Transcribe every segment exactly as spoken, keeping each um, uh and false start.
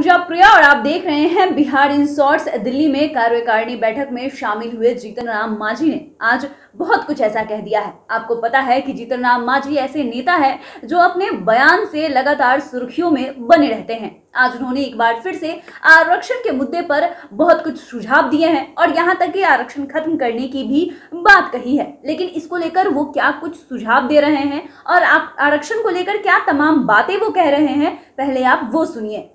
पूजा प्रिया और आप देख रहे हैं बिहार इन शॉर्ट्स। दिल्ली में कार्यकारिणी बैठक में शामिल हुए जीतन राम मांझी ने आज बहुत कुछ ऐसा कह दिया है। आपको पता है कि जीतन राम मांझी ऐसे नेता है जो अपने बयान से लगातार सुर्खियों में बने रहते हैं। आज उन्होंने एक बार फिर से आरक्षण के मुद्दे पर बहुत कुछ सुझाव दिए हैं और यहाँ तक कि आरक्षण खत्म करने की भी बात कही है। लेकिन इसको लेकर वो क्या कुछ सुझाव दे रहे हैं और आप आरक्षण को लेकर क्या तमाम बातें वो कह रहे हैं, पहले आप वो सुनिए।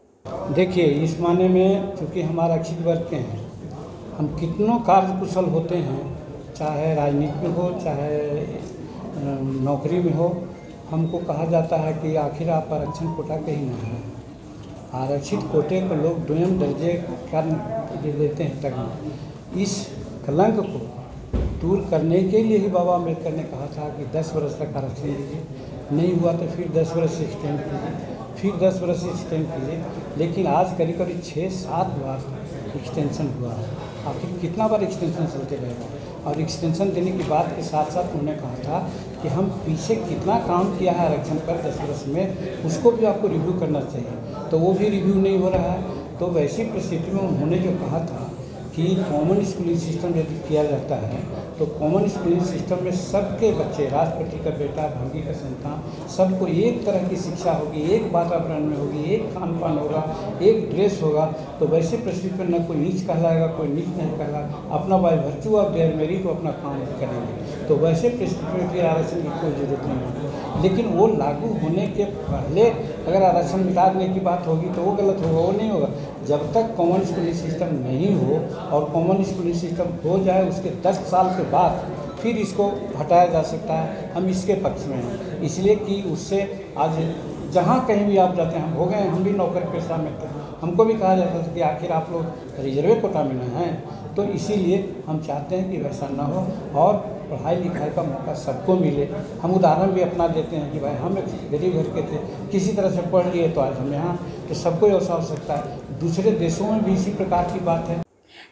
देखिए, इस माने में चूँकि हम आरक्षित वर्ग के हैं, हम कितनों कार्यकुशल होते हैं, चाहे राजनीति में हो चाहे नौकरी में हो, हमको कहा जाता है कि आखिर आप आरक्षण कोटा के ही नहीं हैं। आरक्षित कोटे को लोग दोयम दर्जे कर देते हैं तक। इस कलंक को दूर करने के लिए ही बाबा अम्बेडकर ने कहा था कि दस वर्ष तक आरक्षण दीजिए, नहीं हुआ तो फिर दस वर्ष से स्टैंड कीजिए, फिर दस वर्ष से स्टैंड कीजिए। लेकिन आज करीब करीब छः सात बार एक्सटेंशन हुआ है। आखिर कितना बार एक्सटेंशन चलते रहेगा? और एक्सटेंशन देने की बात के साथ साथ उन्होंने कहा था कि हम पीछे कितना काम किया है आरक्षण पर दस वर्ष में, उसको भी आपको रिव्यू करना चाहिए, तो वो भी रिव्यू नहीं हो रहा है। तो वैसी परिस्थिति में उन्होंने जो कहा था कि कॉमन स्कूलिंग सिस्टम यदि किया जाता है तो कॉमन स्कूलिंग सिस्टम में सबके बच्चे, राष्ट्रपति का बेटा, भंगी का संतान, सबको एक तरह की शिक्षा होगी, एक वातावरण में होगी, एक खान पान होगा, एक ड्रेस होगा। तो वैसे परिस्थिति में न कोई नीच कहलाएगा, कोई नीच नहीं कहलाएगा। अपना by virtue of their merit तो अपना काम करेंगे। तो वैसे परिस्थिति में आरक्षण की कोई जरूरत नहीं है। लेकिन वो लागू होने के पहले अगर आरक्षण निकालने की बात होगी तो वो गलत होगा, वो नहीं होगा। जब तक कॉमन स्कूलिंग सिस्टम नहीं हो और कॉमन स्कूलिंग सिस्टम हो जाए उसके दस साल के बाद फिर इसको हटाया जा सकता है। हम इसके पक्ष में हैं, इसलिए कि उससे आज जहाँ कहीं भी आप जाते हैं, हम हो गए, हम भी नौकर पेशा में थे, हमको भी कहा जाता था कि आखिर आप लोग रिजर्व कोटा में न हैं। तो इसीलिए हम चाहते हैं कि वैसा ना हो और पढ़ाई लिखाई का मौका सबको मिले। हम उदाहरण भी अपना देते हैं कि भाई हम एक गरीब घर के थे, किसी तरह से पढ़ लिए तो आज हम यहाँ, तो सबको अवसर हो सकता है। दूसरे देशों में भी इसी प्रकार की बात है।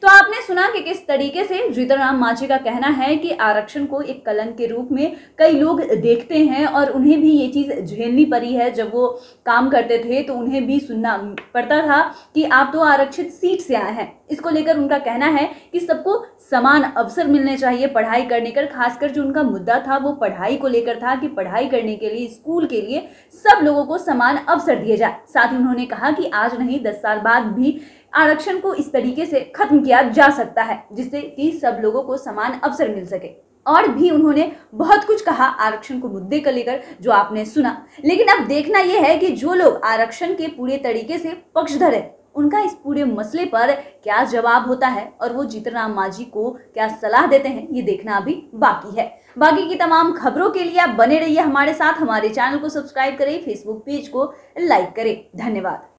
तो आपने सुना कि किस तरीके से जीतन राम मांझी का कहना है कि आरक्षण को एक कलंक के रूप में कई लोग देखते हैं और उन्हें भी ये चीज़ झेलनी पड़ी है। जब वो काम करते थे तो उन्हें भी सुनना पड़ता था कि आप तो आरक्षित सीट से आए हैं। इसको लेकर उनका कहना है कि सबको समान अवसर मिलने चाहिए पढ़ाई करने का। खासकर जो उनका मुद्दा था वो पढ़ाई को लेकर था कि पढ़ाई करने के लिए, स्कूल के लिए सब लोगों को समान अवसर दिए जाए। साथ ही उन्होंने कहा कि आज नहीं दस साल बाद भी आरक्षण को इस तरीके से खत्म किया जा सकता है जिससे कि सब लोगों को समान अवसर मिल सके। और भी उन्होंने बहुत कुछ कहा आरक्षण को मुद्दे को लेकर, जो आपने सुना। लेकिन अब देखना यह है कि जो लोग आरक्षण के पूरे तरीके से पक्षधर है उनका इस पूरे मसले पर क्या जवाब होता है और वो जीतन राम मांझी को क्या सलाह देते हैं, ये देखना अभी बाकी है। बाकी की तमाम खबरों के लिए आप बने रहिए हमारे साथ। हमारे चैनल को सब्सक्राइब करें, फेसबुक पेज को लाइक करें। धन्यवाद।